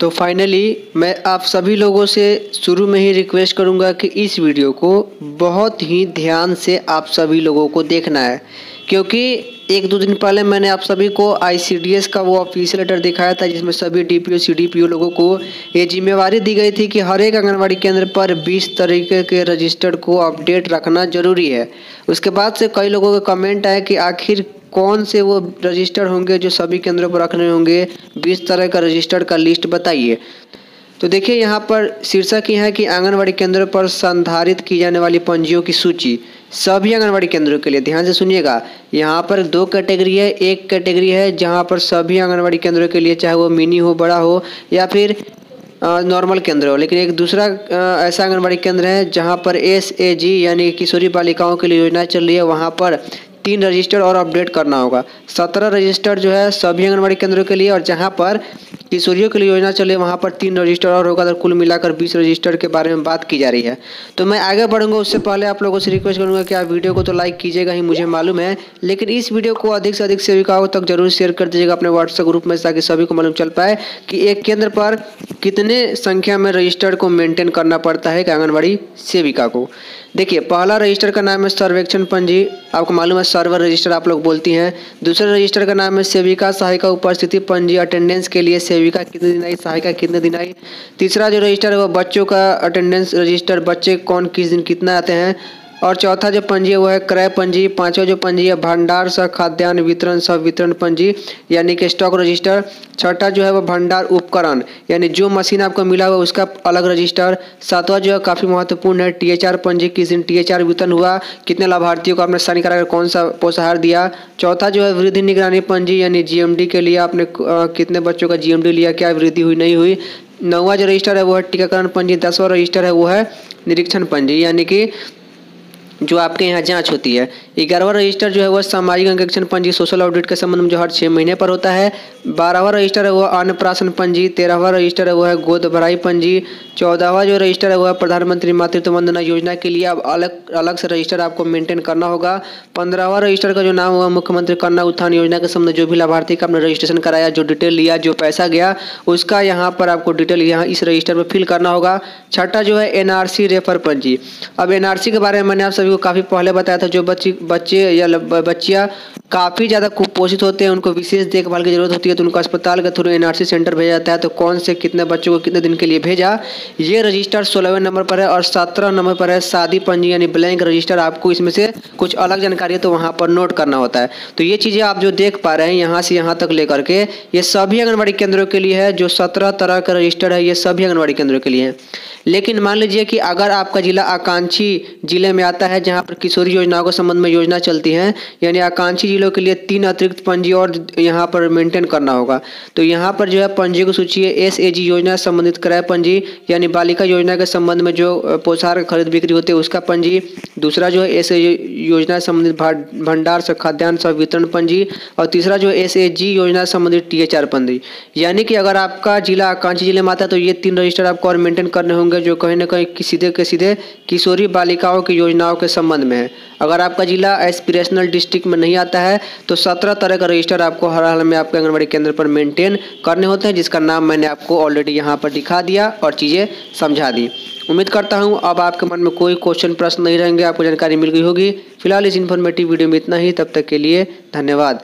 तो फाइनली मैं आप सभी लोगों से शुरू में ही रिक्वेस्ट करूंगा कि इस वीडियो को बहुत ही ध्यान से आप सभी लोगों को देखना है, क्योंकि एक दो दिन पहले मैंने आप सभी को आईसीडीएस का वो ऑफिशियल लेटर दिखाया था जिसमें सभी डीपीओ सीडीपीओ लोगों को ये जिम्मेवारी दी गई थी कि हर एक आंगनवाड़ी केंद्र पर 20 तरीके के रजिस्टर को अपडेट रखना ज़रूरी है। उसके बाद से कई लोगों के कमेंट आए कि आखिर कौन से वो रजिस्टर होंगे जो सभी केंद्रों पर रखने होंगे, 20 तरह का रजिस्टर का लिस्ट बताइए। तो देखिए यहाँ पर शीर्षक यह है कि आंगनवाड़ी केंद्रों पर संधारित की जाने वाली पंजीयों की सूची सभी आंगनवाड़ी केंद्रों के लिए। ध्यान से सुनिएगा, यहाँ पर दो कैटेगरी है। एक कैटेगरी है जहाँ पर सभी आंगनवाड़ी केंद्रों के लिए, चाहे वो मिनी हो, बड़ा हो या फिर नॉर्मल केंद्र हो। लेकिन एक दूसरा ऐसा आंगनवाड़ी केंद्र है जहाँ पर एसएजी यानी किशोरी बालिकाओं के लिए योजना चल रही है, वहाँ पर 3 रजिस्टर और अपडेट करना होगा। 17 रजिस्टर जो है सभी आंगनबाड़ी केंद्रों के लिए, और जहां पर किशोरियों के लिए योजना चले वहां पर 3 रजिस्टर और होगा। तो कुल मिलाकर 20 रजिस्टर के बारे में बात की जा रही है। तो मैं आगे बढ़ूंगा उससे पहले आप लोगों से रिक्वेस्ट करूंगा कि आप वीडियो को तो लाइक कीजिएगा ही, मुझे मालूम है, लेकिन इस वीडियो को अधिक से अधिक सेविकाओं तक जरूर शेयर कर दीजिएगा अपने व्हाट्सएप ग्रुप में, ताकि सभी को मालूम चल पाए कि एक केंद्र पर कितने संख्या में रजिस्टर को मेंटेन करना पड़ता है एक आंगनबाड़ी सेविका को। देखिए, पहला रजिस्टर का नाम है सर्वेक्षण पंजी, आपको मालूम है सर्वर रजिस्टर आप लोग बोलती हैं। दूसरा रजिस्टर का नाम है सेविका सहायिका उपस्थिति पंजी, अटेंडेंस के लिए सेविका कितने दिन आई, सहायिका कितने दिन आई। तीसरा जो रजिस्टर है वो बच्चों का अटेंडेंस रजिस्टर, बच्चे कौन किस दिन कितना आते हैं। और चौथा जो पंजी है वो है क्रय पंजी। पांचवा जो पंजी है भंडार सह खाद्यान्न वितरण सह वितरण पंजी यानी कि स्टॉक रजिस्टर। छठा जो है वो भंडार उपकरण यानी जो मशीन आपको मिला हुआ उसका अलग रजिस्टर। सातवां जो है काफ़ी महत्वपूर्ण है टीएचआर पंजी, किस दिन टीएचआर वितरण हुआ, कितने लाभार्थियों को आपने साइन कराकर कौन सा पोषाहार दिया। चौथा जो है वृद्धि निगरानी पंजी यानी जीएमडी के लिए आपने कितने बच्चों का जीएमडी लिया, क्या वृद्धि हुई नहीं हुई। नौवां जो रजिस्टर है वो है टीकाकरण पंजी। 10वां रजिस्टर है वो है निरीक्षण पंजी यानी कि जो आपके यहाँ जांच होती है। 11वां रजिस्टर जो है वह सामाजिक अंकेक्षण पंजी सोशल ऑडिट के संबंध में जो हर 6 महीने पर होता है। 12वां रजिस्टर है वह अन्नप्राशन पंजी। 13वां रजिस्टर है वह है गोद भराई पंजी। 14वां जो रजिस्टर है वह प्रधानमंत्री मातृत्व वंदना योजना के लिए अब अलग अलग से रजिस्टर आपको मेंटेन करना होगा। 15वां रजिस्टर का जो नाम हुआ मुख्यमंत्री कन्या उत्थान योजना के संबंध जो भी लाभार्थी का आपने रजिस्ट्रेशन कराया, जो डिटेल लिया, जो पैसा गया उसका यहाँ पर आपको डिटेल यहाँ इस रजिस्टर में फिल करना होगा। छठा जो है एनआरसी रेफर पंजी। अब एनआरसी के बारे में मैंने आप सभी को काफ़ी पहले बताया था, जो बच्चे या बच्चियाँ काफ़ी ज़्यादा कुपोषित होते हैं, उनको विशेष देखभाल की जरूरत होती है, तो उनको अस्पताल के थ्रू एनआरसी सेंटर भेजा जाता है। तो कौन से कितने बच्चों को कितने दिन के लिए भेजा, ये रजिस्टर 16वें नंबर पर है। और 17 नंबर पर है शादी पंजी यानी ब्लैंक रजिस्टर। आपको इसमें से कुछ अलग जानकारी है तो वहाँ पर नोट करना होता है। तो ये चीज़ें आप जो देख पा रहे हैं यहाँ से यहाँ तक लेकर के, ये सभी आंगनबाड़ी केंद्रों के लिए है। जो 17 तरह का रजिस्टर है ये सभी आंगनबाड़ी केंद्रों के लिए है। लेकिन मान लीजिए कि अगर आपका जिला आकांक्षी जिले में आता है जहाँ पर किशोरी योजनाओं के संबंध में योजना चलती है, यानी आकांक्षी जिलों के लिए 3 अतिरिक्त पंजी और यहाँ पर मेंटेन करना होगा। तो यहाँ पर जो है पंजी की सूची है एसएजी योजना संबंधित क्रय पंजी यानी बालिका योजना के संबंध में जो पोषाहार खरीद बिक्री होते हैं उसका पंजी। दूसरा जो है एसएजी योजना संबंधित भंडार सह खाद्यान्न सह वितरण पंजी। और तीसरा जो है एसएजी योजना संबंधित टीएचआर पंजी। यानी कि अगर आपका जिला आकांक्षी जिले में आता है तो ये 3 रजिस्टर आपको और मेंटेन करने होंगे, जो कहीं ना कहीं सीधे के सीधे किशोरी बालिकाओं की योजनाओं के संबंध में है। अगर आपका जिला एस्पिरेशनल डिस्ट्रिक्ट में नहीं आता है तो 17 तरह का रजिस्टर आपको हर हाल में आपके आंगनबाड़ी केंद्र पर मेंटेन करने होते हैं, जिसका नाम मैंने आपको ऑलरेडी यहाँ पर दिखा दिया और चीज़ें समझा दी। उम्मीद करता हूँ अब आपके मन में कोई क्वेश्चन प्रश्न नहीं रहेंगे, आपको जानकारी मिल गई होगी। फिलहाल इस इन्फॉर्मेटिव वीडियो में इतना ही, तब तक के लिए धन्यवाद।